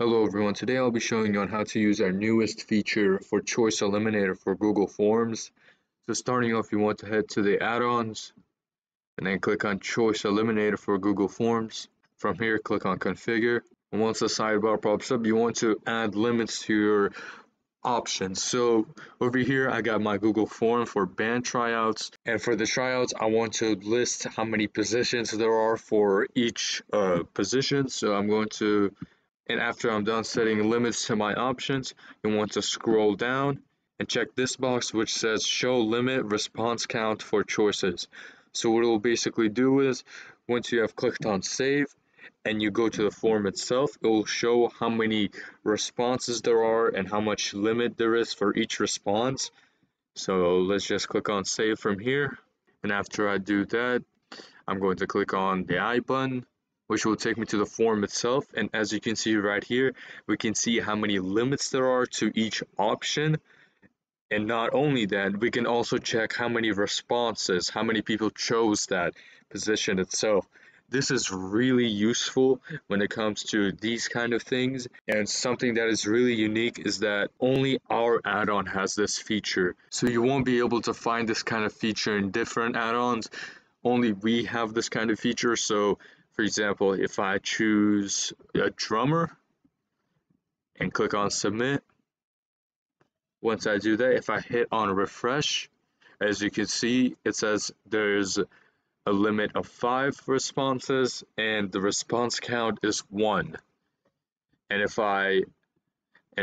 Hello everyone, today I'll be showing you on how to use our newest feature for Choice Eliminator for Google Forms. So starting off, you want to head to the add-ons and then click on Choice Eliminator for Google Forms. From here, click on Configure. And once the sidebar pops up, you want to add limits to your options. So over here, I got my Google Form for band tryouts. And for the tryouts, I want to list how many positions there are for each position. So I'm going to... And after I'm done setting limits to my options, you want to scroll down and check this box which says show limit response count for choices. So what it will basically do is once you have clicked on save and you go to the form itself, it will show how many responses there are and how much limit there is for each response. So let's just click on save from here. And after I do that, I'm going to click on the I button, which will take me to the form itself. And as you can see right here, we can see how many limits there are to each option. And not only that, we can also check how many responses, how many people chose that position itself. This is really useful when it comes to these kind of things. And something that is really unique is that only our add-on has this feature. So you won't be able to find this kind of feature in different add-ons. Only we have this kind of feature. So for example, if I choose a drummer and click on submit, once I do that, if I hit on refresh, as you can see, it says there's a limit of 5 responses and the response count is 1. And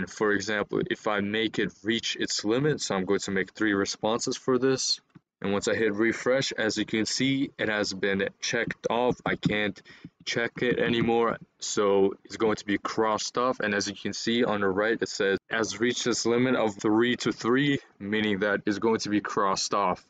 for example, if I make it reach its limit, so I'm going to make 3 responses for this. And once I hit refresh, as you can see, it has been checked off. I can't check it anymore. So it's going to be crossed off. And as you can see on the right, it says has reached this limit of 3 to 3, meaning that it's going to be crossed off.